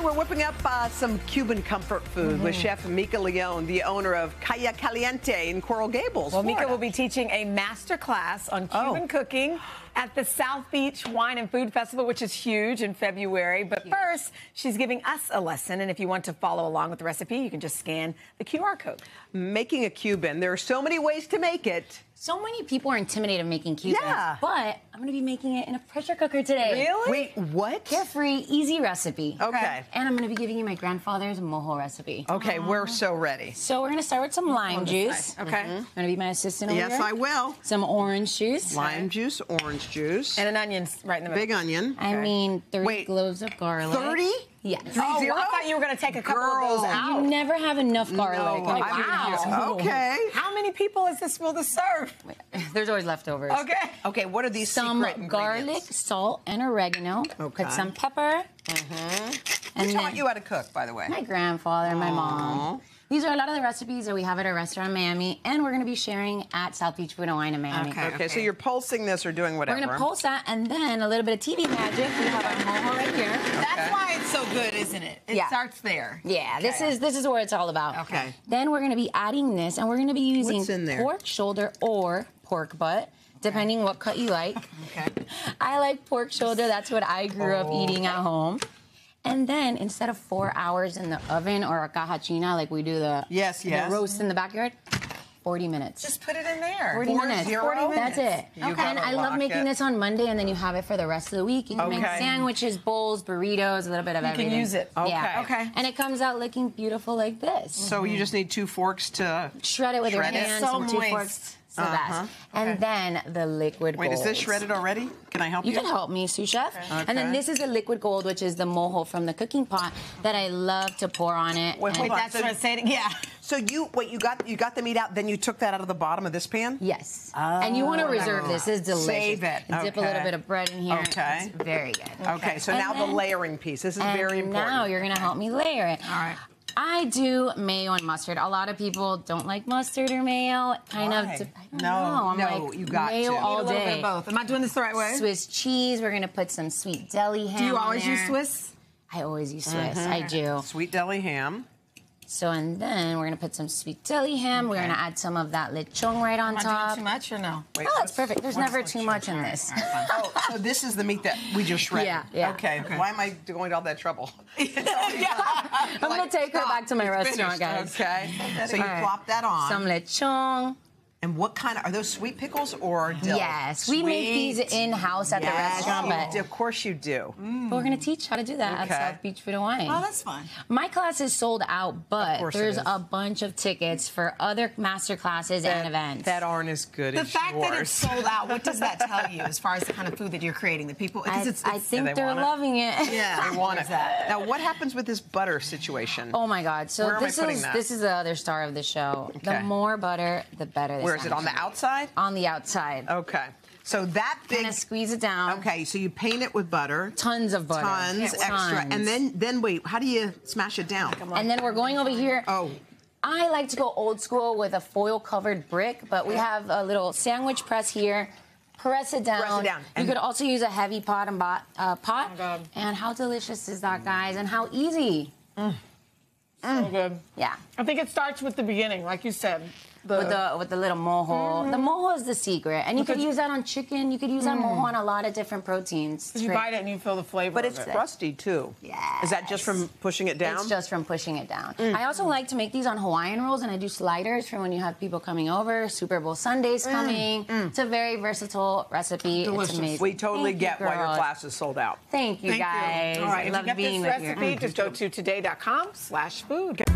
Tonight we're whipping up some Cuban comfort food with Chef Mika Leon, the owner of Calle Caliente in Coral Gables, Florida. Mika will be teaching a master class on Cuban cooking at the South Beach Wine and Food Festival, which is huge in February. But first, she's giving us a lesson. And if you want to follow along with the recipe, you can just scan the QR code. Making a Cuban. There are so many ways to make it. So many people are intimidated of making Cubans, but I'm going to be making it in a pressure cooker today. Really? Wait, what? Carefree, easy recipe. Okay. And I'm going to be giving you my grandfather's mojo recipe. Okay, we're so ready. So we're going to start with some lime juice. Okay. I'm going to be my assistant over here. Yes, I will. Some orange juice. Lime juice, orange juice. And an onion right in the middle. Big onion. Okay. I mean, 30 cloves of garlic. 30? Yes. 30? I thought you were going to take a couple of those out. You never have enough garlic. No. Oh, wow. Okay. How many people is this? Will this serve? There's always leftovers. Okay. Okay. What are these? Some garlic, salt, and oregano. Okay. Put some pepper. And taught you how to cook, by the way? My grandfather and my mom. These are a lot of the recipes that we have at our restaurant in Miami, and we're going to be sharing at South Beach Food and Wine in Miami. Okay, so you're pulsing this or doing whatever. We're going to pulse that, and then a little bit of TV magic. We have our mojo right here. That's why it's so good, isn't it? It starts there. Yeah, this is what it's all about. Okay. Then we're going to be adding this, and we're going to be using pork shoulder or pork butt, depending what cut you like. Okay. I like pork shoulder. That's what I grew up eating at home. And then, instead of 4 hours in the oven or a caja china, like we do the, the roast in the backyard, 40 minutes. Just put it in there. 40 minutes. That's it. Okay. And I love making this on Monday, and then you have it for the rest of the week. You can make sandwiches, bowls, burritos, a little bit of everything. You can use it. Okay. Yeah. Okay. And it comes out looking beautiful like this. So you just need two forks to shred it with your hands. So moist. And then the liquid gold. Wait, is this shredded already? Can I help you? You can help me, sous chef. Okay. And then this is the liquid gold, which is the mojo from the cooking pot that I love to pour on it. Wait, that's what I said. Yeah. So you got the meat out, then you took that out of the bottom of this pan? Yes. Oh, and you want to reserve this. This is delicious. Save it. Okay. Dip a little bit of bread in here. Okay. It's very good. Okay. So and now the layering piece. This is very important. Now you're going to help me layer it. All right. I do mayo and mustard. A lot of people don't like mustard or mayo. I don't know. I'm like, you got mayo all day. A little bit of both. Am I doing this the right way? Swiss cheese. We're going to put some sweet deli ham. Do you always use Swiss? I always use Swiss. I do. Sweet deli ham. So, and then we're going to put some sweet deli ham. We're going to add some of that lechon right on top. Am I doing too much or no? Wait, oh, that's perfect. There's never too much in this. So this is the meat that we just shredded. Yeah. Okay. Why am I going to all that trouble? I'm going to take her back to my restaurant, guys. Okay. So you plop that on. Some lechon. And what kind of, are those sweet pickles or dill? Yes, we make these in-house at the restaurant. But of course you do. But we're going to teach how to do that at South Beach Food and Wine. Oh, that's fun. My class is sold out, but there's a bunch of tickets for other master classes and events. That aren't as good as yours. The fact that it's sold out, what does that tell you as far as the kind of food that you're creating? The people, I think they're loving it. Yeah, they want it. Now, what happens with this butter situation? Oh, my God. So this is the other star of the show. The more butter, the better this. Or is it on the outside? On the outside. Okay. So that big... Kind of squeeze it down. Okay, so you paint it with butter. Tons of butter. Tons, extra. And then wait, how do you smash it down? And then we're going over here. Oh. I like to go old school with a foil-covered brick, but we have a little sandwich press here. Press it down. You could also use a heavy pot. Oh, God. And how delicious is that, guys? And how easy. So good. Yeah. I think it starts with the beginning, like you said. With the little mojo. The mojo is the secret. And you could use that on chicken. You could use that mojo on a lot of different proteins. You bite it and you feel the flavor of it. But it's crusty, too. Yeah. Is that just from pushing it down? It's just from pushing it down. I also like to make these on Hawaiian rolls, and I do sliders for when you have people coming over, Super Bowl Sundays coming. It's a very versatile recipe. Delicious. It's amazing. We totally get why your class is sold out. Thank you, guys. All right. I love being with you. If you get this recipe, just go to today.com/food.